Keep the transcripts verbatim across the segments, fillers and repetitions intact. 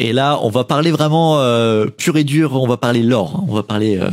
Et là, on va parler vraiment euh, pur et dur, on va parler lore, hein, on va parler, euh,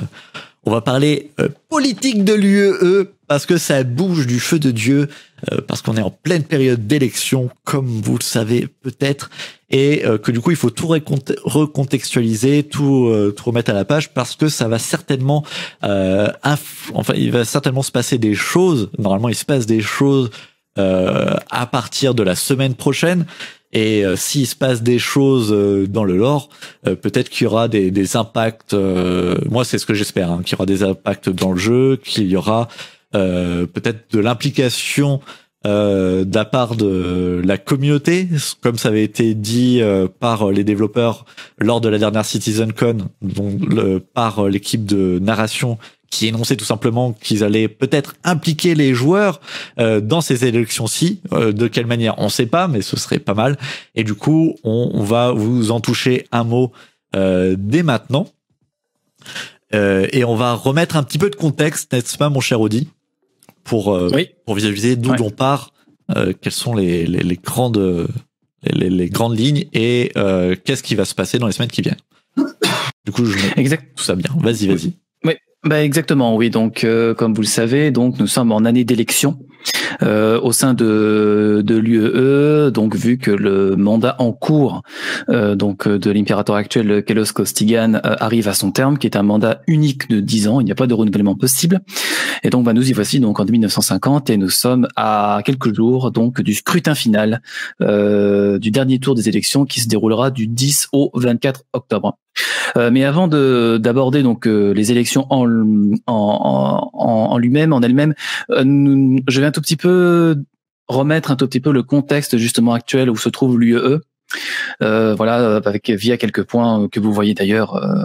on va parler euh, politique de l'U E E, parce que ça bouge du feu de Dieu, euh, parce qu'on est en pleine période d'élection, comme vous le savez peut-être, et euh, que du coup, il faut tout recontextualiser, tout, euh, tout remettre à la page, parce que ça va certainement, euh, enfin, il va certainement se passer des choses, normalement, il se passe des choses euh, à partir de la semaine prochaine. Et euh, s'il se passe des choses euh, dans le lore, euh, peut-être qu'il y aura des, des impacts, euh, moi c'est ce que j'espère, hein, qu'il y aura des impacts dans le jeu, qu'il y aura euh, peut-être de l'implication euh, de la part de la communauté, comme ça avait été dit euh, par les développeurs lors de la dernière CitizenCon, dont, le, par l'équipe de narration qui énonçait tout simplement qu'ils allaient peut-être impliquer les joueurs euh, dans ces élections-ci. Euh, de quelle manière, on ne sait pas, mais ce serait pas mal. Et du coup, on, on va vous en toucher un mot euh, dès maintenant. Euh, et on va remettre un petit peu de contexte, n'est-ce pas, mon cher Audi, pour, euh, oui. pour visualiser d'où ouais. on part, euh, quelles sont les, les, les, grandes, les, les grandes lignes et euh, qu'est-ce qui va se passer dans les semaines qui viennent. Du coup, je mets exact. tout ça bien. Vas-y, vas-y. Oui. Bah exactement, oui. Donc, euh, comme vous le savez, donc nous sommes en année d'élection euh, au sein de de l'U E E. Donc, vu que le mandat en cours euh, donc de l'impérateur actuel Kelos Costigan euh, arrive à son terme, qui est un mandat unique de dix ans, il n'y a pas de renouvellement possible. Et donc, bah, nous y voici donc en mille neuf cent cinquante et nous sommes à quelques jours donc du scrutin final euh, du dernier tour des élections qui se déroulera du dix au vingt-quatre octobre. Euh, mais avant de d'aborder donc euh, les élections en en en lui-même, en elle-même, euh, je vais un tout petit peu remettre un tout petit peu le contexte justement actuel où se trouve l'U E E. Euh, voilà, avec via quelques points que vous voyez d'ailleurs euh,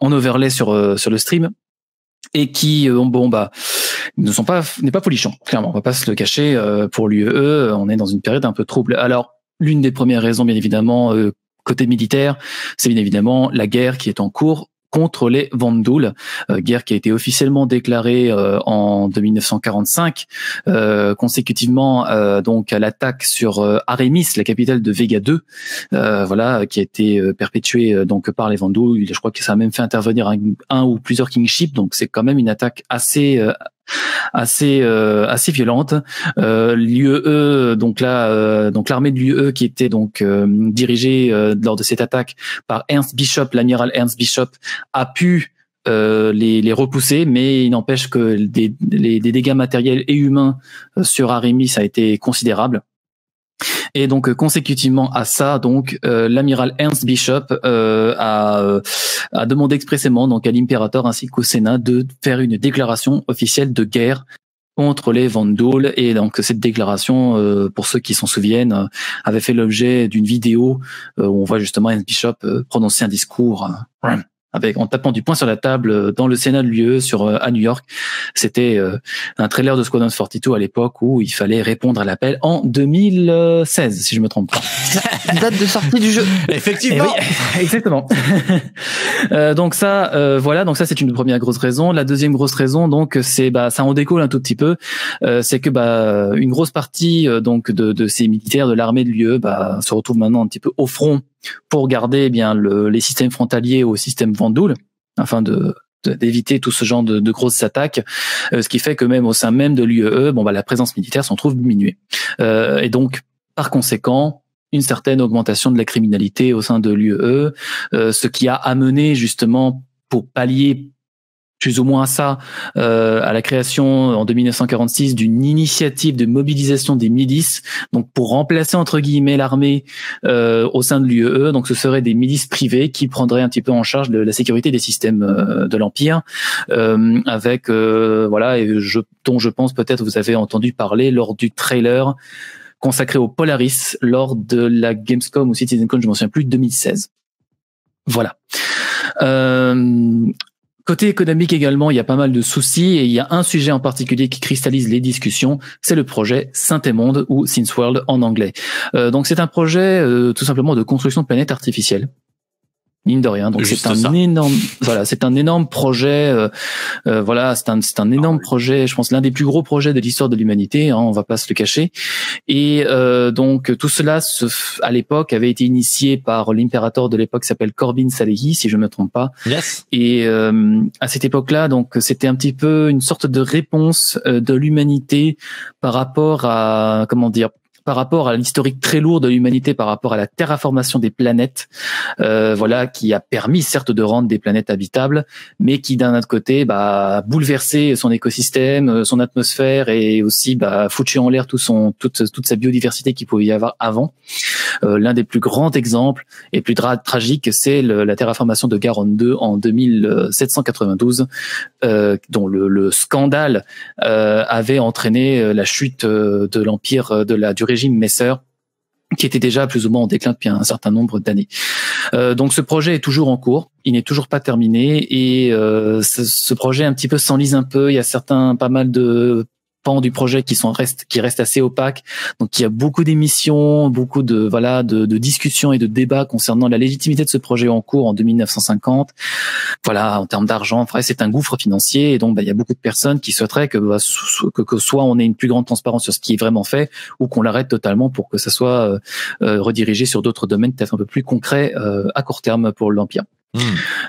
en overlay sur euh, sur le stream et qui euh, bon bah ne sont pas n'est pas polichon. Clairement, on va pas se le cacher. Euh, pour l'U E E, on est dans une période un peu trouble. Alors, l'une des premières raisons, bien évidemment. Euh, Côté militaire, c'est bien évidemment la guerre qui est en cours contre les Vanduul, euh, guerre qui a été officiellement déclarée euh, en mille neuf cent quarante-cinq, euh, consécutivement euh, donc à l'attaque sur euh, Arémis, la capitale de Vega deux, euh, voilà, qui a été euh, perpétuée euh, donc par les Vanduul. Je crois que ça a même fait intervenir un, un ou plusieurs kingships, donc c'est quand même une attaque assez euh, assez euh, assez violente. euh, l'U E E donc là euh, donc l'armée de l'U E E qui était donc euh, dirigée euh, lors de cette attaque par Ernst Bishop, l'amiral Ernst Bishop a pu euh, les les repousser, mais il n'empêche que des les, des dégâts matériels et humains sur Arémi, ça a été considérable. Et donc consécutivement à ça, donc euh, l'amiral Ernst Bishop euh, a, a demandé expressément donc à l'impérateur ainsi qu'au Sénat de faire une déclaration officielle de guerre contre les Vanduul. Et donc cette déclaration, euh, pour ceux qui s'en souviennent, euh, avait fait l'objet d'une vidéo euh, où on voit justement Ernst Bishop euh, prononcer un discours euh, avec en tapant du poing sur la table euh, dans le Sénat de l'U E E sur euh, à New York. C'était euh, un trailer de Squadron quarante-deux à l'époque où il fallait répondre à l'appel en deux mille seize, si je me trompe pas. Date de sortie du jeu. Effectivement. Et oui, exactement. euh, donc ça, euh, voilà. Donc ça, c'est une première grosse raison. La deuxième grosse raison, donc, c'est bah ça en découle un tout petit peu. Euh, c'est que bah une grosse partie euh, donc de, de ces militaires de l'armée de l'U E E bah se retrouve maintenant un petit peu au front pour garder eh bien le, les systèmes frontaliers au système Vanduul, afin de d'éviter tout ce genre de, de grosses attaques, euh, ce qui fait que même au sein même de l'U E E, bon bah la présence militaire s'en trouve diminuée, euh, et donc par conséquent une certaine augmentation de la criminalité au sein de l'U E E, euh, ce qui a amené justement pour pallier plus ou moins à ça, euh, à la création en mille neuf cent quarante-six d'une initiative de mobilisation des milices, donc pour remplacer entre guillemets l'armée euh, au sein de l'U E E. Donc ce seraient des milices privées qui prendraient un petit peu en charge de la sécurité des systèmes euh, de l'empire, euh, avec euh, voilà, et je, dont je pense peut-être vous avez entendu parler lors du trailer consacré au Polaris lors de la Gamescom ou CitizenCon, je m'en souviens plus, deux mille seize. Voilà. Euh, Côté économique également, il y a pas mal de soucis et il y a un sujet en particulier qui cristallise les discussions, c'est le projet Saint-Emond ou Synthworld en anglais. Euh, donc c'est un projet euh, tout simplement de construction de planètes artificielles mine de rien. Donc c'est un ça. énorme, voilà, c'est un énorme projet. Euh, euh, voilà, c'est un, c'est un énorme projet. Je pense l'un des plus gros projets de l'histoire de l'humanité. Hein, on va pas se le cacher. Et euh, donc tout cela, se, à l'époque, avait été initié par l'impérator de l'époque, s'appelle Corbin Salehi, si je me trompe pas. Yes. Et euh, à cette époque-là, donc c'était un petit peu une sorte de réponse euh, de l'humanité par rapport à comment dire. par rapport à l'historique très lourd de l'humanité, par rapport à la terraformation des planètes, euh, voilà, qui a permis certes de rendre des planètes habitables, mais qui d'un autre côté, bah, a bouleversé son écosystème, son atmosphère et aussi, bah, foutu en l'air tout son, toute, toute sa biodiversité qu'il pouvait y avoir avant. Euh, L'un des plus grands exemples et plus tra tragiques, c'est la terraformation de Garon deux en deux mille sept cent quatre-vingt-douze, euh, dont le, le scandale euh, avait entraîné la chute de l'empire de la durée régime Messer, qui était déjà plus ou moins en déclin depuis un certain nombre d'années. Euh, donc ce projet est toujours en cours, il n'est toujours pas terminé, et euh, ce, ce projet un petit peu s'enlise un peu. Il y a certains, pas mal de pans du projet qui sont restent qui restent assez opaques. Donc il y a beaucoup d'émissions, beaucoup de voilà de, de discussions et de débats concernant la légitimité de ce projet en cours en deux mille neuf cent cinquante. Voilà, en termes d'argent, c'est un gouffre financier, et donc bah, il y a beaucoup de personnes qui souhaiteraient que, bah, que que soit on ait une plus grande transparence sur ce qui est vraiment fait, ou qu'on l'arrête totalement pour que ça soit euh, redirigé sur d'autres domaines peut-être un peu plus concrets euh, à court terme pour l'Empire. Mmh.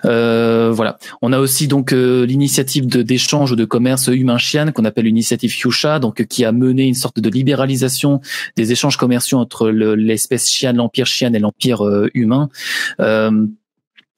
Euh, voilà. On a aussi donc euh, l'initiative de d'échange ou de commerce humain-chienne qu'on appelle l'initiative Hyusha, donc euh, qui a mené une sorte de libéralisation des échanges commerciaux entre l'espèce le, chienne, l'empire chienne et l'empire euh, humain. Euh,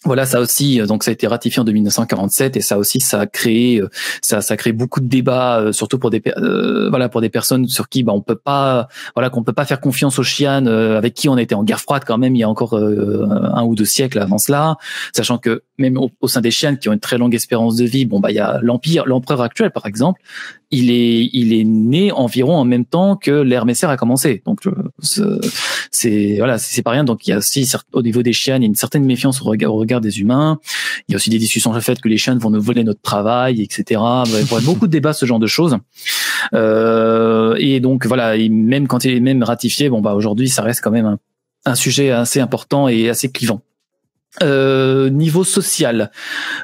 Voilà, ça aussi, donc ça a été ratifié en mille neuf cent quarante-sept, et ça aussi, ça a créé, ça, ça crée beaucoup de débats, euh, surtout pour des, euh, voilà, pour des personnes sur qui, bah, on peut pas, voilà, qu'on peut pas faire confiance aux chianes, euh, avec qui on était en guerre froide quand même il y a encore euh, un ou deux siècles avant cela, sachant que même au, au sein des chianes qui ont une très longue espérance de vie, bon bah il y a l'empire, l'empereur actuel par exemple, il est, il est né environ en même temps que l'ère Messer a commencé, donc euh, c'est voilà, c'est pas rien. Donc il y a aussi au niveau des chianes une certaine méfiance au regard, au regard des humains. Il y a aussi des discussions sur le fait que les chiens vont nous voler notre travail, et cetera. Il y a beaucoup de débats, ce genre de choses. Euh, et donc voilà, et même quand il est même ratifié, bon bah aujourd'hui ça reste quand même un, un sujet assez important et assez clivant. Euh, niveau social,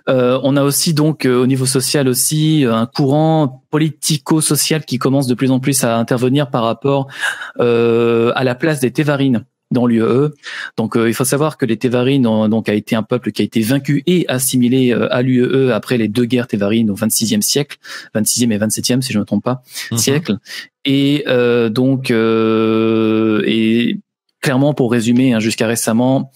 euh, on a aussi donc euh, au niveau social aussi un courant politico-social qui commence de plus en plus à intervenir par rapport euh, à la place des Tevarines dans l'U E E. Donc euh, il faut savoir que les Tevarines ont donc a été un peuple qui a été vaincu et assimilé euh, à l'U E E après les deux guerres Tevarines au vingt-sixième siècle, vingt-sixième et vingt-septième si je ne me trompe pas, mm-hmm. siècle. Et euh, donc euh, et clairement, pour résumer, hein, jusqu'à récemment,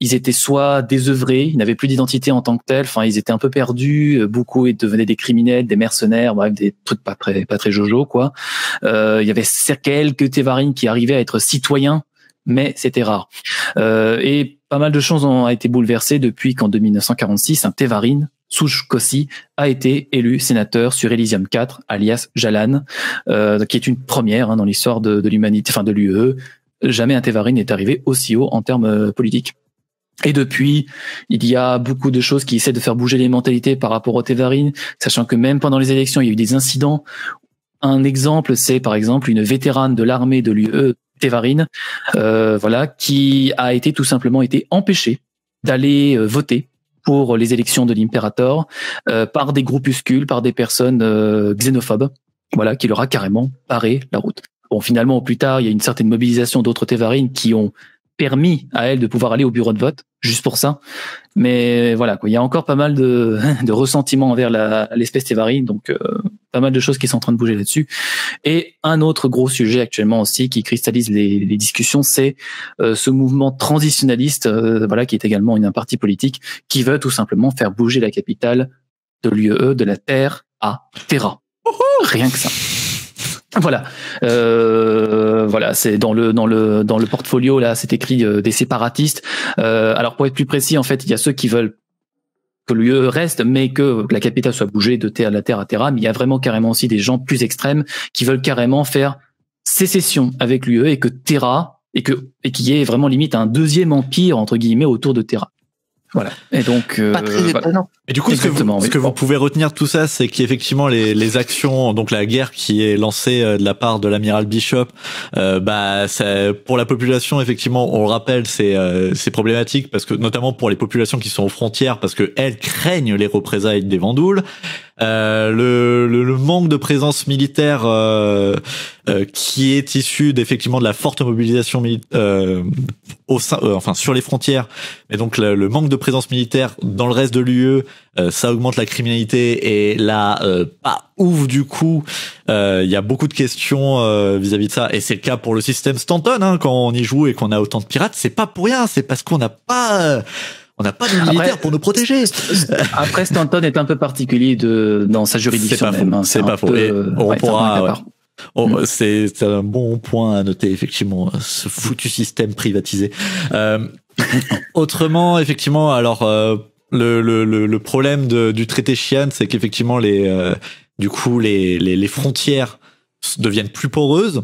ils étaient soit désœuvrés, ils n'avaient plus d'identité en tant que tels, enfin ils étaient un peu perdus, beaucoup devenaient des criminels, des mercenaires, bref des trucs pas très pas très jojo quoi. Euh, il y avait quelques Tevarines qui arrivaient à être citoyens, mais c'était rare. Euh, et pas mal de choses ont été bouleversées depuis qu'en mille neuf cent quarante-six, un Tevarine, Suj Kossi, a été élu sénateur sur Elysium quatre, alias Jalan, euh, qui est une première hein, dans l'histoire de, de l'humanité, enfin de l'U E E. Jamais un Tevarine n'est arrivé aussi haut en termes politiques. Et depuis, il y a beaucoup de choses qui essaient de faire bouger les mentalités par rapport aux Tevarines, sachant que même pendant les élections, il y a eu des incidents. Un exemple, c'est par exemple une vétérane de l'armée de l'U E Tevarine, euh, voilà, qui a été tout simplement été empêchée d'aller voter pour les élections de l'Imperator euh, par des groupuscules, par des personnes euh, xénophobes, voilà, qui leur a carrément barré la route. Bon, finalement, plus tard, il y a une certaine mobilisation d'autres Tevarines qui ont permis à elle de pouvoir aller au bureau de vote, juste pour ça. Mais voilà, quoi, il y a encore pas mal de, de ressentiments envers l'espèce Tevarine, donc euh, pas mal de choses qui sont en train de bouger là-dessus. Et un autre gros sujet actuellement aussi qui cristallise les, les discussions, c'est euh, ce mouvement transitionnaliste, euh, voilà, qui est également une, un parti politique, qui veut tout simplement faire bouger la capitale de l'U E E, de la Terre à Terra. Rien que ça. Voilà, euh, voilà, c'est dans le dans le dans le portfolio là, c'est écrit euh, des séparatistes. Euh, alors pour être plus précis, en fait, il y a ceux qui veulent que l'U E reste, mais que la capitale soit bougée de terre à la terre à terra. Mais il y a vraiment carrément aussi des gens plus extrêmes qui veulent carrément faire sécession avec l'U E et que Terra et que et qu'il y ait vraiment limite un deuxième empire entre guillemets autour de Terra. Voilà. Et donc euh, pas très étonnant. Voilà. Et du coup, exactement, ce que, vous, ce que vous pouvez retenir de tout ça, c'est qu'effectivement les, les actions, donc la guerre qui est lancée de la part de l'amiral Bishop, euh, bah ça, pour la population, effectivement, on le rappelle, c'est euh, c'est problématique parce que notamment pour les populations qui sont aux frontières, parce que elles craignent les représailles des Vanduul. Euh, le, le, le manque de présence militaire euh, euh, qui est issu d'effectivement de la forte mobilisation euh, au sein, euh, enfin sur les frontières, mais donc le, le manque de présence militaire dans le reste de l'U E, euh, ça augmente la criminalité et là euh, pas ouf du coup. Il euh, y a beaucoup de questions vis-à-vis euh, -vis de ça et c'est le cas pour le système Stanton. Hein, quand on y joue et qu'on a autant de pirates, c'est pas pour rien, c'est parce qu'on n'a pas euh, on n'a pas de militaires après, pour nous protéger. Après, Stanton est un peu particulier de, dans sa juridiction. C'est pas même, faux. Hein, c'est pas faux. Peu, on ouais, pourra. Oh, mmh. C'est un bon point à noter, effectivement, ce foutu système privatisé. Euh, autrement, effectivement, alors euh, le, le, le problème de, du traité Xi'an, c'est qu'effectivement les euh, du coup les, les, les frontières deviennent plus poreuses.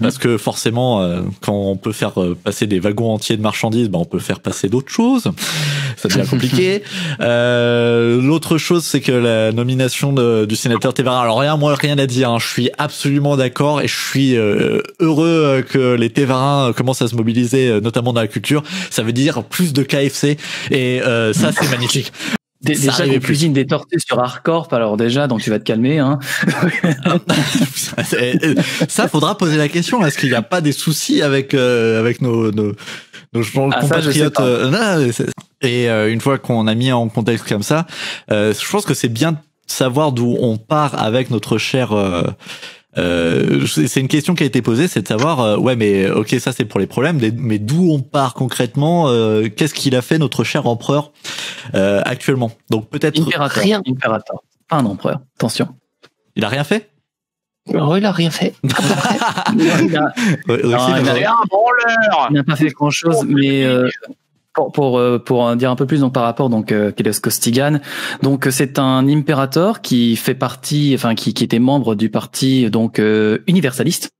Parce que forcément, euh, quand on peut faire euh, passer des wagons entiers de marchandises, bah, on peut faire passer d'autres choses. Ça devient compliqué. Euh, l'autre chose, c'est que la nomination de, du sénateur Tevarines. Alors rien, moi rien à dire. Hein, je suis absolument d'accord et je suis euh, heureux que les Tevarines commencent à se mobiliser, notamment dans la culture. Ça veut dire plus de K F C et euh, ça, c'est magnifique. Dé ça déjà, les cuisines des tortues sur Hardcorp, alors déjà, donc tu vas te calmer. Hein. Ça, faudra poser la question. Est-ce qu'il n'y a pas des soucis avec euh, avec nos nos, nos gens, ah, compatriotes ça, euh, Et euh, une fois qu'on a mis en contexte comme ça, euh, je pense que c'est bien de savoir d'où on part avec notre cher... Euh, Euh, c'est une question qui a été posée, c'est de savoir euh, ouais mais ok ça c'est pour les problèmes, mais d'où on part concrètement, euh, qu'est-ce qu'il a fait notre cher empereur euh, actuellement, donc peut-être rien. Impérator, pas un empereur, attention, il a rien fait. Oh, il a rien fait. Il n'a bon pas fait grand-chose, mais euh, pour pour pour en dire un peu plus donc par rapport donc euh, Kelos Costigan, donc c'est un impérator qui fait partie, enfin qui qui était membre du parti donc euh, universaliste.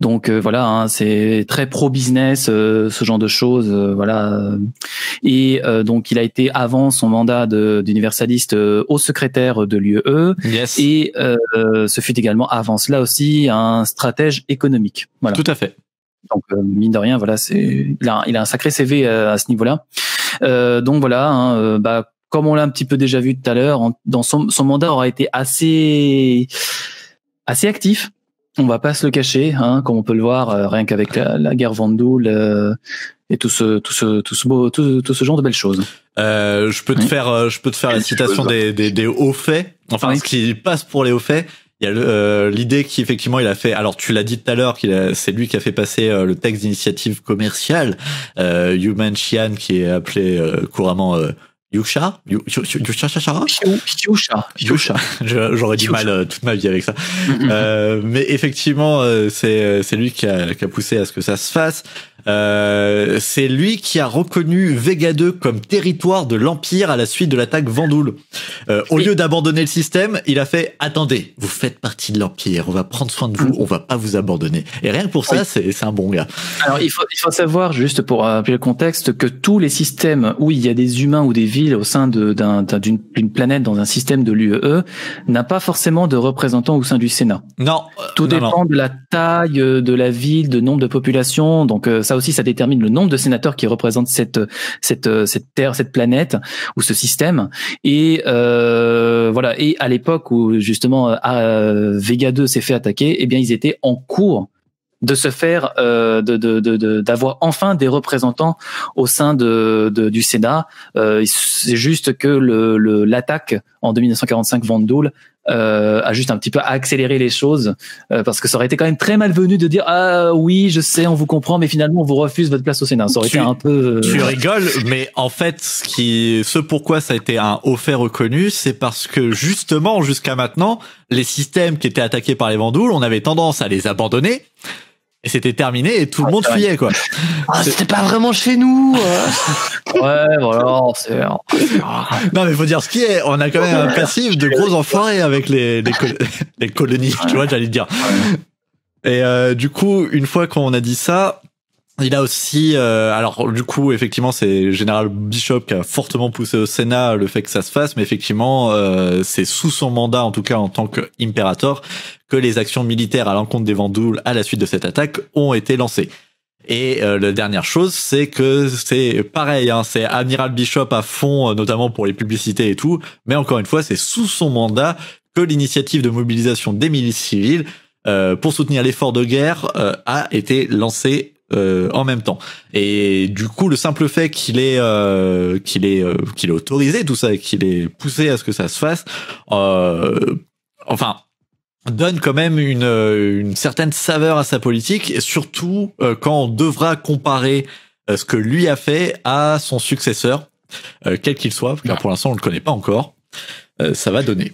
Donc euh, voilà, hein, c'est très pro business, euh, ce genre de choses, euh, voilà. Et euh, donc il a été avant son mandat d'universaliste euh, haut secrétaire de l'U E E, yes. Et euh, ce fut également avant cela aussi un stratège économique. Voilà. Tout à fait. Donc euh, mine de rien, voilà, c'est il a il a un sacré C V euh, à ce niveau-là. Euh, donc voilà, hein, euh, bah comme on l'a un petit peu déjà vu tout à l'heure, dans son son mandat aura été assez assez actif. On va pas se le cacher, hein, comme on peut le voir, euh, rien qu'avec la, la guerre Vanduul euh, et tout ce tout ce tout ce beau tout, tout ce genre de belles choses. Euh, je peux te oui. faire je peux te faire la citation des, des des hauts faits. Enfin, oui. Ce qui passe pour les hauts faits. Il y a l'idée euh, qu'effectivement il a fait, alors tu l'as dit tout à l'heure, qu'il c'est lui qui a fait passer euh, le texte d'initiative commerciale euh, Yuman Xi'an, qui est appelé euh, couramment euh, Hyusha, Hyusha, j'aurais du mal euh, toute ma vie avec ça. euh, mais effectivement euh, c'est c'est lui qui a, qui a poussé à ce que ça se fasse. Euh, c'est lui qui a reconnu Vega deux comme territoire de l'Empire à la suite de l'attaque Vanduul. Euh, au lieu d'abandonner le système, il a fait « Attendez, vous faites partie de l'Empire, on va prendre soin de vous, on va pas vous abandonner. » Et rien que pour ça, oui. c'est un bon gars. Alors, il faut, il faut savoir, juste pour appuyer le contexte, que tous les systèmes où il y a des humains ou des villes au sein d'une d'un, planète dans un système de l'U E E n'a pas forcément de représentants au sein du Sénat. Non. Tout non, dépend non. de la taille de la ville, de nombre de populations, donc ça aussi, ça détermine le nombre de sénateurs qui représentent cette cette cette terre, cette planète ou ce système. Et euh, voilà. Et à l'époque où justement euh, Vega deux s'est fait attaquer, eh bien, ils étaient en cours de se faire, euh, de d'avoir de, de, de, enfin des représentants au sein de, de du Sénat. Euh, C'est juste que le, le l'attaque en mille neuf cent quarante-cinq Vanduul Euh, a juste un petit peu accéléré les choses, euh, parce que ça aurait été quand même très malvenu de dire ah oui je sais on vous comprend mais finalement on vous refuse votre place au Sénat. Ça aurait tu, été un peu euh... tu rigoles, mais en fait ce qui ce pourquoi ça a été un haut fait reconnu, c'est parce que justement jusqu'à maintenant les systèmes qui étaient attaqués par les Vanduul, on avait tendance à les abandonner. Et c'était terminé et tout ah, le monde fuyait, quoi. Ah, c'était pas vraiment chez nous. Ouais, voilà, c'est... Non, mais faut dire ce qui est. On a quand même un passif de gros enfoirés avec les, les, col les colonies, tu vois, j'allais te dire. Et euh, du coup, une fois qu'on a dit ça, Il a aussi, euh, alors du coup, effectivement, c'est Général Bishop qui a fortement poussé au Sénat le fait que ça se fasse, mais effectivement, euh, c'est sous son mandat, en tout cas en tant qu'Imperator, que les actions militaires à l'encontre des Vanduul à la suite de cette attaque ont été lancées. Et euh, la dernière chose, c'est que c'est pareil, hein, c'est Admiral Bishop à fond, notamment pour les publicités et tout, mais encore une fois, c'est sous son mandat que l'initiative de mobilisation des milices civiles euh, pour soutenir l'effort de guerre euh, a été lancée Euh, en même temps. Et du coup, le simple fait qu'il est euh, qu'il est euh, qu'il est autorisé tout ça et qu'il est poussé à ce que ça se fasse, euh, enfin, donne quand même une une certaine saveur à sa politique, et surtout euh, quand on devra comparer euh, ce que lui a fait à son successeur, euh, quel qu'il soit, car pour l'instant on le connaît pas encore. Euh, ça va donner.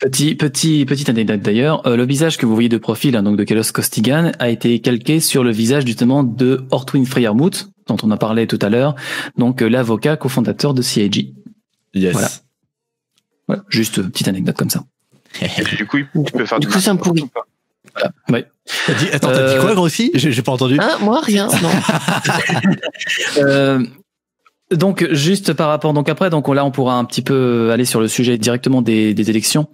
Petit, petit, petite anecdote d'ailleurs, euh, le visage que vous voyez de profil, hein, donc de Kelos Costigan, a été calqué sur le visage justement de Ortwin Freyermuth, dont on a parlé tout à l'heure, donc euh, l'avocat cofondateur de C I G. Yes. Voilà. Ouais, juste euh, petite anecdote comme ça. Et du coup, tu peux faire du coup, c'est un pourri. Voilà. Ouais. T'as dit, attends, t'as dit quoi, Grossi ? J'ai pas entendu. Ah, moi, rien. Non. euh... Donc juste par rapport, donc après, donc là on pourra un petit peu aller sur le sujet directement des, des élections.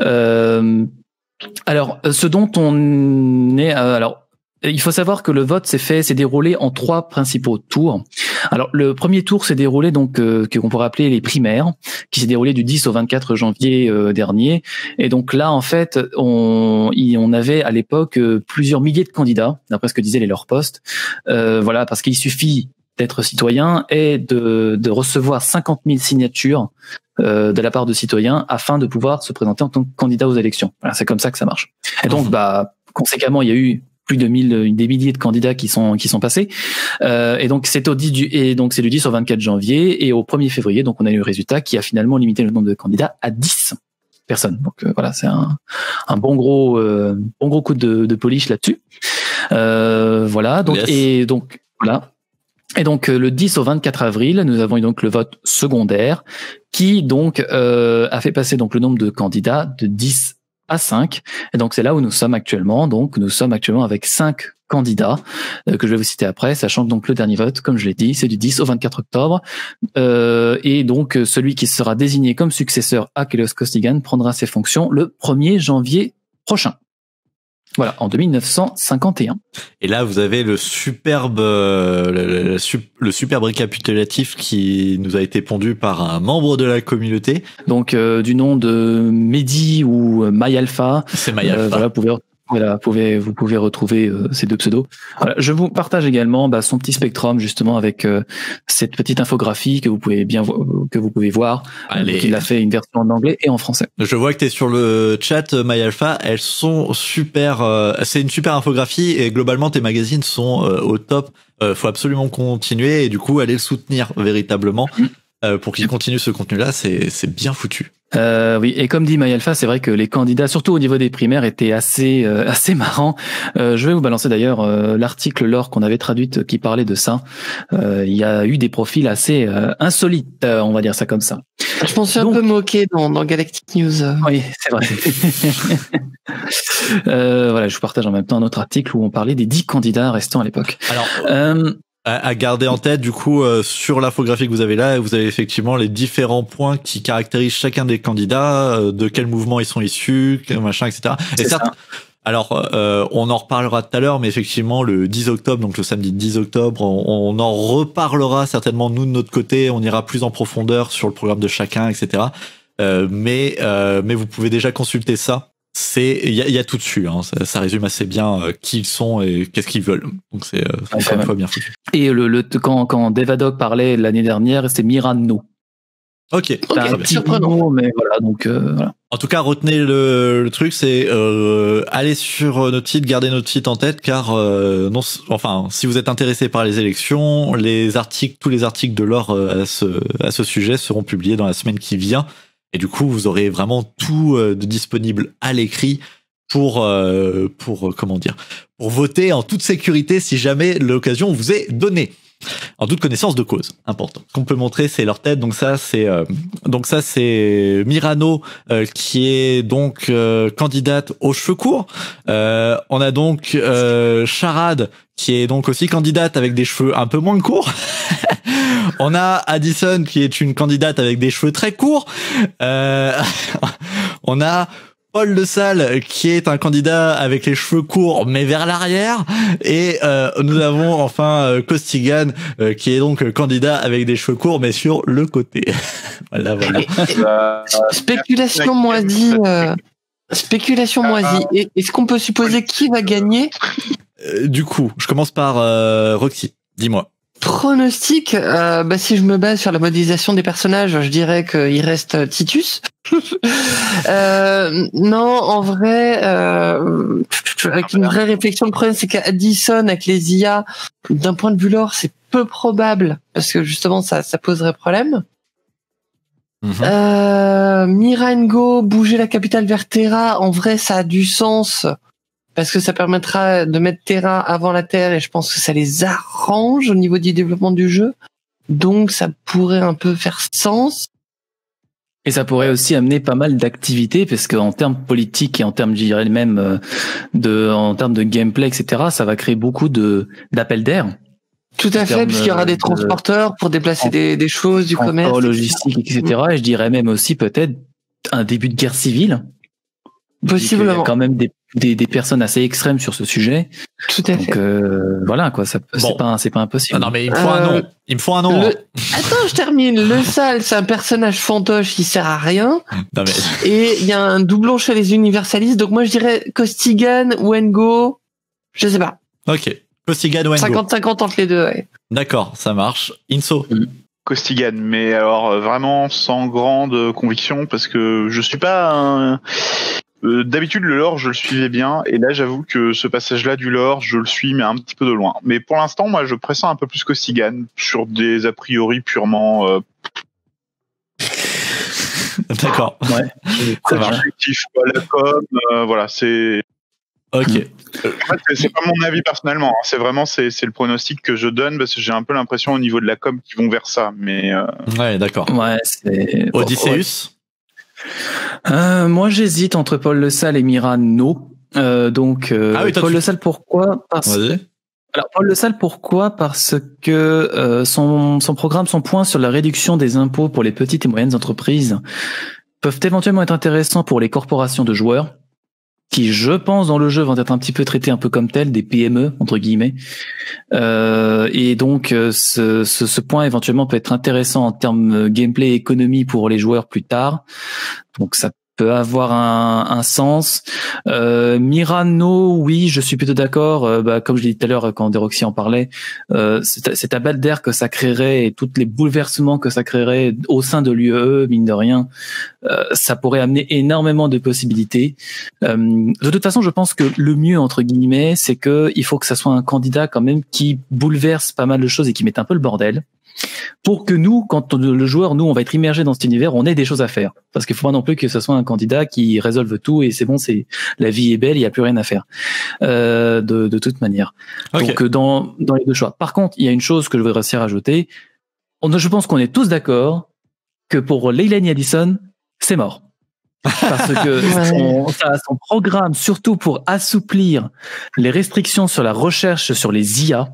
Euh, alors ce dont on est, alors il faut savoir que le vote s'est fait, s'est déroulé en trois principaux tours. Alors le premier tour s'est déroulé donc euh, que qu'on pourrait appeler les primaires, qui s'est déroulé du dix au vingt-quatre janvier euh, dernier. Et donc là en fait on y, on avait à l'époque euh, plusieurs milliers de candidats, d'après ce que disaient les leurs postes. Euh, voilà, parce qu'il suffit d'être citoyen et de, de recevoir cinquante mille signatures euh, de la part de citoyens afin de pouvoir se présenter en tant que candidat aux élections. Voilà, c'est comme ça que ça marche. Et donc, bah, conséquemment, il y a eu plus de mille, des milliers de candidats qui sont qui sont passés. Euh, et donc, c'est au dix du et donc c'est du dix au vingt-quatre janvier, et au premier février. Donc, on a eu le résultat qui a finalement limité le nombre de candidats à dix personnes. Donc euh, voilà, c'est un, un bon gros euh, bon gros coup de, de polish là-dessus. Euh, voilà. Donc yes. et donc voilà. Et donc le dix au vingt-quatre avril, nous avons eu donc le vote secondaire qui donc euh, a fait passer donc le nombre de candidats de dix à cinq. Et donc c'est là où nous sommes actuellement. Donc nous sommes actuellement avec cinq candidats euh, que je vais vous citer après, sachant que donc le dernier vote, comme je l'ai dit, c'est du dix au vingt-quatre octobre. Euh, et donc celui qui sera désigné comme successeur à Kelos Costigan prendra ses fonctions le premier janvier prochain. Voilà, en mille neuf cent cinquante et un. Et là, vous avez le superbe, euh, le, le, le superbe récapitulatif qui nous a été pondu par un membre de la communauté. Donc, euh, du nom de Mehdi ou MyAlpha. C'est MyAlpha. Euh, voilà, vous pouvez, voilà, vous pouvez, vous pouvez retrouver euh, ces deux pseudos. Voilà, je vous partage également bah, son petit spectrum justement avec euh, cette petite infographie que vous pouvez bien que vous pouvez voir. Allez. Donc, il a fait une version en anglais et en français. Je vois que tu es sur le chat, MyAlpha. Elles sont super. Euh, c'est une super infographie et globalement tes magazines sont euh, au top. Euh, faut absolument continuer et du coup aller le soutenir véritablement. Mmh. Euh, pour qu'il continue ce contenu-là, c'est c'est bien foutu. Euh, oui, et comme dit MyAlpha, c'est vrai que les candidats, surtout au niveau des primaires, étaient assez euh, assez marrants. Euh, je vais vous balancer d'ailleurs euh, l'article lore qu'on avait traduite qui parlait de ça. Euh, il y a eu des profils assez euh, insolites, euh, on va dire ça comme ça. Je pense que je suis un peu moqué dans, dans Galactic News. Oui, c'est vrai. euh, voilà, je vous partage en même temps un autre article où on parlait des dix candidats restants à l'époque. Alors. Euh, à garder en tête, du coup, euh, sur l'infographie que vous avez là, vous avez effectivement les différents points qui caractérisent chacun des candidats, euh, de quel mouvement ils sont issus, quel machin, et cetera. Et certes, alors, euh, on en reparlera tout à l'heure, mais effectivement, le dix octobre, donc le samedi dix octobre, on, on en reparlera certainement, nous, de notre côté, on ira plus en profondeur sur le programme de chacun, et cetera. Euh, mais euh, mais vous pouvez déjà consulter ça. C'est il y a, y a tout dessus, hein. Ça, ça résume assez bien euh, qui ils sont et qu'est-ce qu'ils veulent. Donc c'est euh, ouais, encore une fois bien foutu. Et le, le quand quand Devadoc parlait l'année dernière, c'est Mira Ngo. Ok, okay surprenant, mais voilà donc. Euh, voilà. En tout cas, retenez le, le truc, c'est euh, allez sur nos titres, gardez nos titres en tête, car euh, non, enfin, si vous êtes intéressé par les élections, les articles, tous les articles de l'or euh, à ce à ce sujet seront publiés dans la semaine qui vient. Et du coup, vous aurez vraiment tout euh, de disponible à l'écrit pour euh, pour euh, comment dire, pour voter en toute sécurité si jamais l'occasion vous est donnée. en toute connaissance de cause. Important. Qu'on peut montrer, c'est leur tête. Donc ça, c'est euh, donc ça, c'est Mira Ngo euh, qui est donc euh, candidate aux cheveux courts. Euh, on a donc euh, Sharrad qui est donc aussi candidate avec des cheveux un peu moins courts. On a Addison qui est une candidate avec des cheveux très courts. Euh, on a Paul LeSalle qui est un candidat avec les cheveux courts mais vers l'arrière, et euh, nous avons enfin euh, Costigan euh, qui est donc candidat avec des cheveux courts mais sur le côté. Voilà, voilà. Et, et, spéculation moisie. Euh, spéculation moisie. Est-ce qu'on peut supposer qui va gagner? euh, Du coup, je commence par euh, Roxy. Dis-moi. Pronostic, euh, bah, si je me base sur la modélisation des personnages, je dirais qu'il reste Titus. euh, non, en vrai, euh, avec une vraie réflexion, le problème c'est qu'Addison, avec les I A, d'un point de vue lore, c'est peu probable, parce que justement, ça, ça poserait problème. Mm-hmm. euh, Mira Ngo, bouger la capitale vers Terra, en vrai, ça a du sens, parce que ça permettra de mettre Terra avant la Terre, et je pense que ça les arrange au niveau du développement du jeu. Donc, ça pourrait un peu faire sens. Et ça pourrait aussi amener pas mal d'activités, parce qu'en termes politiques et en termes, je dirais même, de, en termes de gameplay, et cetera, ça va créer beaucoup de, d'appels d'air. Tout à fait, puisqu'il y aura des transporteurs pour déplacer en, des, des choses, du en commerce. En logistique, et cetera. Et je dirais même aussi peut-être un début de guerre civile. Possiblement. Il y a quand même des, des, des personnes assez extrêmes sur ce sujet. Tout à Donc, fait. Donc, euh, voilà, quoi, ça, c'est bon. pas, c'est pas impossible. Ah non, mais il me faut euh, un nom. Il me faut un nom. Le... Hein. Attends, je termine. Le Sale, c'est un personnage fantoche qui sert à rien. Non, mais... Et il y a un doublon chez les universalistes. Donc, moi, je dirais Costigan ou Ngo. Je sais pas. Ok. Costigan ou Ngo. cinquante cinquante entre les deux, ouais. D'accord, ça marche. Inso. Mm. Costigan, mais alors, vraiment, sans grande conviction, parce que je suis pas un... Euh, d'habitude le lore je le suivais bien, et là j'avoue que ce passage là du lore je le suis mais un petit peu de loin, mais pour l'instant moi je pressens un peu plus Costigan sur des a priori purement euh... d'accord ouais. Ça marche. La com, euh, voilà c'est ok euh, en fait, c'est pas mon avis personnellement hein. C'est vraiment c'est le pronostic que je donne parce que j'ai un peu l'impression au niveau de la com qu'ils vont vers ça mais euh... ouais d'accord ouais, Odysseus ouais. Euh, moi j'hésite entre Paul LeSalle et Mira Ngo. Euh, donc euh, ah oui, Paul LeSalle pourquoi parce... Alors Paul LeSalle pourquoi parce que euh, son son programme, son point sur la réduction des impôts pour les petites et moyennes entreprises peuvent éventuellement être intéressants pour les corporations de joueurs qui, je pense, dans le jeu vont être un petit peu traités un peu comme tels, des P M E entre guillemets. Euh, et donc ce, ce, ce point éventuellement peut être intéressant en termes gameplay et économie pour les joueurs plus tard. Donc ça peut avoir un, un sens. Euh, Mira Ngo, oui, je suis plutôt d'accord. Euh, bah, comme je l'ai dit tout à l'heure quand Deroxy en parlait, euh, cet appel d'air que ça créerait et tous les bouleversements que ça créerait au sein de l'U E E, mine de rien, euh, ça pourrait amener énormément de possibilités. Euh, de toute façon, je pense que le mieux, entre guillemets, c'est que il faut que ça soit un candidat quand même qui bouleverse pas mal de choses et qui mette un peu le bordel. Pour que nous, quand on, le joueur, nous, on va être immergé dans cet univers, on ait des choses à faire. Parce qu'il faut pas non plus que ce soit un candidat qui résolve tout et c'est bon, c'est la vie est belle, il n'y a plus rien à faire. Euh, de, de toute manière. Okay. Donc dans, dans les deux choix. Par contre, il y a une chose que je voudrais aussi rajouter. On, je pense qu'on est tous d'accord que pour Laylani Addison, c'est mort. Parce que son, son programme, surtout pour assouplir les restrictions sur la recherche sur les I A.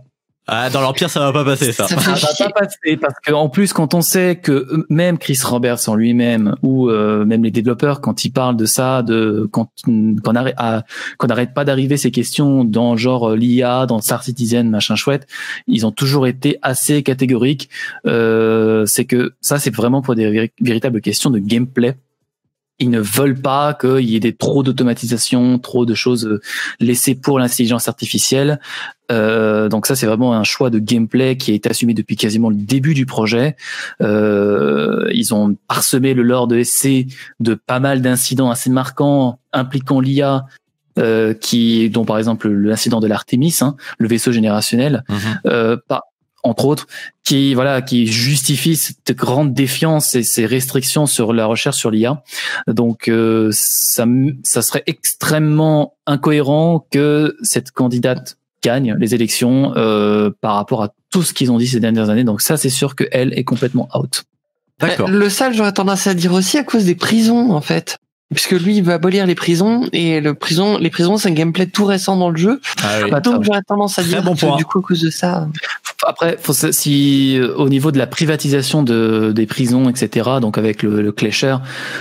Ah, dans l'Empire, ça va pas passer, ça. Ça, ça va chier. Pas passer, parce que, en plus, quand on sait que même Chris Roberts en lui-même, ou, euh, même les développeurs, quand ils parlent de ça, de, quand, qu'on arrête, à, qu'on n'arrête pas d'arriver ces questions dans genre l'I A, dans Star Citizen, machin chouette, ils ont toujours été assez catégoriques, euh, c'est que ça, c'est vraiment pour des véritables questions de gameplay. Ils ne veulent pas qu'il y ait des trop d'automatisation, trop de choses laissées pour l'intelligence artificielle. Euh, donc ça, c'est vraiment un choix de gameplay qui a été assumé depuis quasiment le début du projet. Euh, ils ont parsemé le lore de S C de pas mal d'incidents assez marquants impliquant l'I A, euh, qui, dont par exemple l'incident de l'Artemis, hein, le vaisseau générationnel, mmh. euh, pas. entre autres, qui voilà, qui justifie cette grande défiance et ces restrictions sur la recherche sur l'I A. Donc, euh, ça, ça serait extrêmement incohérent que cette candidate gagne les élections euh, par rapport à tout ce qu'ils ont dit ces dernières années. Donc ça, c'est sûr qu'elle est complètement out. D'accord. Le sale, j'aurais tendance à dire aussi à cause des prisons, en fait. Puisque lui, il veut abolir les prisons, et le prison, les prisons, c'est un gameplay tout récent dans le jeu. Ah oui. Donc j'aurais tendance à dire bon que, du coup, à cause de ça... Après, faut, si au niveau de la privatisation de, des prisons, et cetera, donc avec le, le Clécher,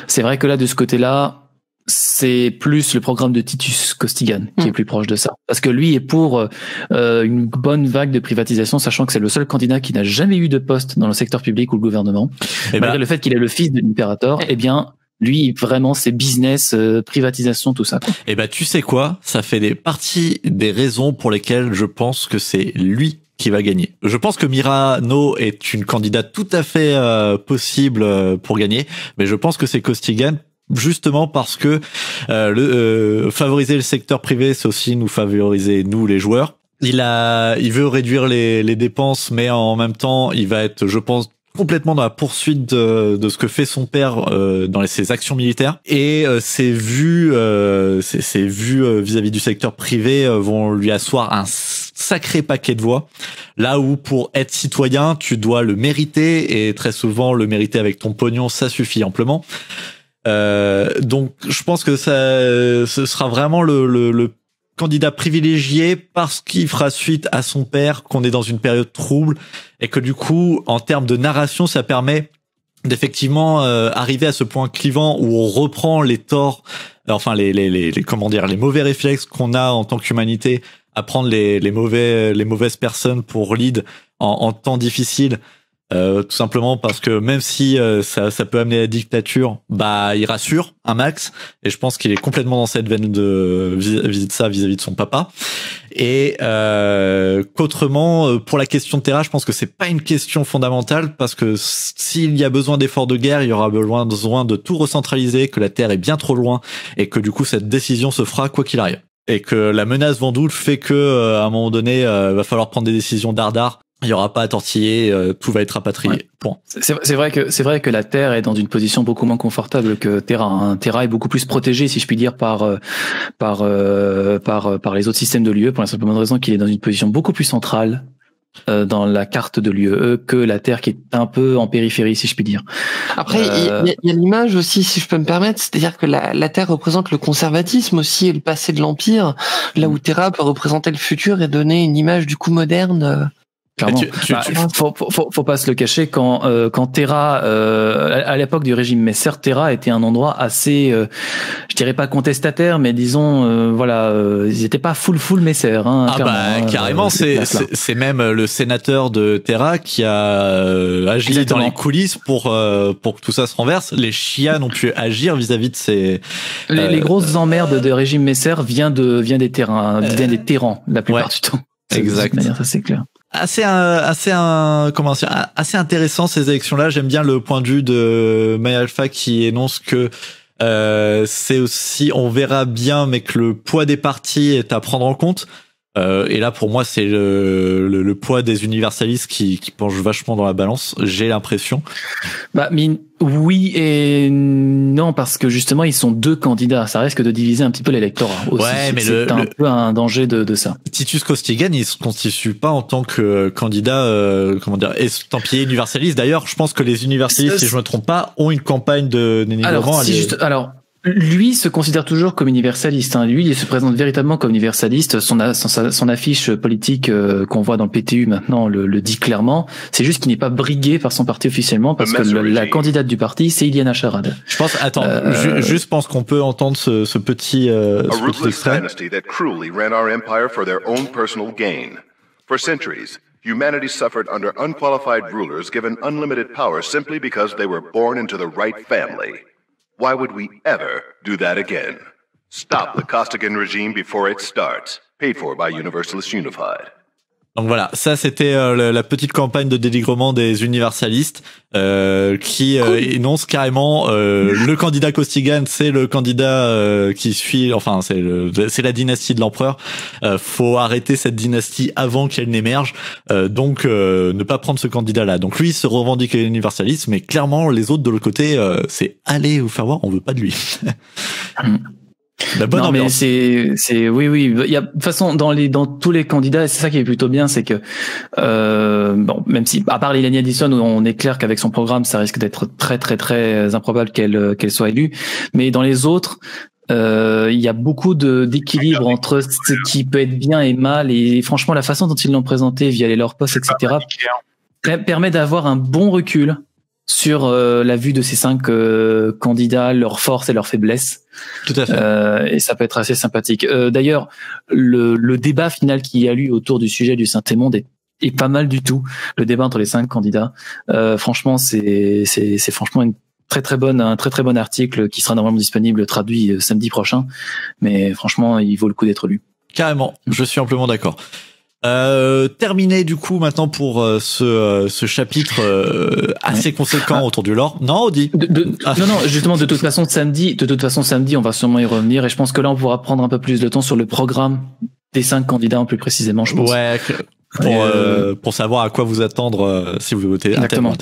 c'est vrai que là, de ce côté-là, c'est plus le programme de Titus Costigan qui mmh. est plus proche de ça. Parce que lui est pour euh, une bonne vague de privatisation, sachant que c'est le seul candidat qui n'a jamais eu de poste dans le secteur public ou le gouvernement. Et malgré bah... le fait qu'il est le fils de l'Impérator, eh bien... Lui, vraiment, c'est business, euh, privatisation, tout ça. Eh ben, tu sais quoi? Ça fait des parties des raisons pour lesquelles je pense que c'est lui qui va gagner. Je pense que Mira Ngo est une candidate tout à fait euh, possible euh, pour gagner, mais je pense que c'est Costigan, justement parce que euh, le, euh, favoriser le secteur privé, c'est aussi nous favoriser, nous, les joueurs. Il a, il veut réduire les, les dépenses, mais en même temps, il va être, je pense, complètement dans la poursuite de, de ce que fait son père euh, dans les, ses actions militaires, et euh, ses vues euh, ses, ses vues euh, vis-à-vis du secteur privé euh, vont lui asseoir un sacré paquet de voix, là où pour être citoyen tu dois le mériter, et très souvent le mériter avec ton pognon, ça suffit amplement. Euh, donc je pense que ça ce sera vraiment le, le, le candidat privilégié, parce qu'il fera suite à son père, qu'on est dans une période trouble, et que du coup, en termes de narration, ça permet d'effectivement euh, arriver à ce point clivant où on reprend les torts, enfin les, les, les, les comment dire, les mauvais réflexes qu'on a en tant qu'humanité, à prendre les, les mauvais, les mauvaises personnes pour lead en, en temps difficile. Euh, tout simplement parce que même si euh, ça, ça peut amener à la dictature, bah il rassure un max, et je pense qu'il est complètement dans cette veine de vis-à-vis de ça, vis-à-vis de son papa. Et euh, qu'autrement, pour la question de Terra, je pense que c'est pas une question fondamentale, parce que s'il y a besoin d'efforts de guerre, il y aura besoin de tout recentraliser, que la Terre est bien trop loin, et que du coup cette décision se fera quoi qu'il arrive, et que la menace Vanduul fait que euh, à un moment donné, euh, va falloir prendre des décisions dardard. Il n'y aura pas à tortiller, euh, tout va être rapatrié. Ouais. Bon. C'est vrai que c'est vrai que la Terre est dans une position beaucoup moins confortable que Terra. Hein. Terra est beaucoup plus protégée, si je puis dire, par par euh, par par les autres systèmes de l'U E, pour la simple bonne raison qu'il est dans une position beaucoup plus centrale euh, dans la carte de l'U E que la Terre, qui est un peu en périphérie, si je puis dire. Après, il euh... y a, y a l'image aussi, si je peux me permettre, c'est-à-dire que la, la Terre représente le conservatisme aussi, et le passé de l'Empire, là où Terra peut représenter le futur et donner une image du coup moderne. Clairement. Tu, tu, bah, tu... Faut, faut, faut, faut pas se le cacher, quand euh, quand Terra euh, à l'époque du régime Messer, Terra était un endroit assez, euh, je dirais pas contestataire, mais disons euh, voilà, euh, ils étaient pas full full Messer. Hein, ah bah carrément, euh, c'est c'est même le sénateur de Terra qui a euh, agi exactement dans les coulisses pour euh, pour que tout ça se renverse. Les chiens ont pu agir vis-à-vis de ces les, euh, les grosses emmerdes de régime Messer vient de vient des terrains, euh... vient des terrains la plupart ouais, du temps. Exact. De toute manière, ça c'est clair. Assez un, assez un, comment dire, assez intéressant ces élections-là. J'aime bien le point de vue de MyAlpha qui énonce que euh, c'est aussi, on verra bien, mais que le poids des partis est à prendre en compte. Euh, et là, pour moi, c'est le, le, le poids des universalistes qui, qui penche vachement dans la balance. J'ai l'impression. Bah, mine. Oui et non, parce que justement ils sont deux candidats, ça risque de diviser un petit peu l'électorat aussi. Ouais, mais c'est un le... peu un danger de, de ça. Titus Costigan, il se constitue pas en tant que candidat, euh, comment dire, estampillé universaliste. D'ailleurs, je pense que les universalistes, si je me trompe pas, ont une campagne de dénigrement. Si juste... Alors, lui se considère toujours comme universaliste. Hein. Lui, il se présente véritablement comme universaliste. Son, a, son, son affiche politique euh, qu'on voit dans le P T U maintenant le, le dit clairement. C'est juste qu'il n'est pas brigué par son parti officiellement, parce que le, la candidate du parti, c'est Illyana Sharrad. Je pense. Attends, euh, ju juste pense qu'on peut entendre ce, ce petit, euh, ce petit extrait. Humanity suffered under unqualified rulers given unlimited power simply because they were born into the right family. Why would we ever do that again? Stop the Costigan regime before it starts. Paid for by Universalist Unified. Donc voilà, ça c'était euh, la petite campagne de dénigrement des universalistes euh, qui euh, cool. énonce carrément euh, le candidat Costigan, c'est le candidat euh, qui suit, enfin c'est c'est la dynastie de l'empereur. Euh, faut arrêter cette dynastie avant qu'elle n'émerge. Euh, donc euh, ne pas prendre ce candidat-là. Donc lui il se revendique universaliste, mais clairement les autres de l'autre côté, euh, c'est allez vous faire voir, on veut pas de lui. La bonne non, ambiance. C'est, c'est, oui, oui. Il y a, de toute façon, dans les, dans tous les candidats, et c'est ça qui est plutôt bien, c'est que, euh, bon, même si, à part Laylani Addison, où on est clair qu'avec son programme, ça risque d'être très, très, très improbable qu'elle, qu'elle soit élue. Mais dans les autres, euh, il y a beaucoup de, d'équilibre entre ce qui peut être bien et mal. Et franchement, la façon dont ils l'ont présenté via les leurs postes, et cetera, permet d'avoir un bon recul sur euh, la vue de ces cinq euh, candidats, leurs forces et leurs faiblesses. Tout à fait. Euh, et ça peut être assez sympathique. Euh, D'ailleurs, le, le débat final qu'il y a eu autour du sujet du Saint-Emond est, est pas mal du tout. Le débat entre les cinq candidats. Euh, franchement, c'est c'est c'est franchement une très très bonne un très très bon article qui sera normalement disponible traduit samedi prochain. Mais franchement, il vaut le coup d'être lu. Carrément. Je suis amplement d'accord. Euh, terminé du coup maintenant pour euh, ce, euh, ce chapitre euh, assez conséquent ah. autour du lore. Non, Audi. De, de, ah. Non, non. Justement, de toute façon, samedi, de toute façon, samedi, on va sûrement y revenir. Et je pense que là, on pourra prendre un peu plus de temps sur le programme des cinq candidats, plus précisément, je pense. Ouais. Pour, euh, euh, pour savoir à quoi vous attendre euh, si vous votez. Exactement.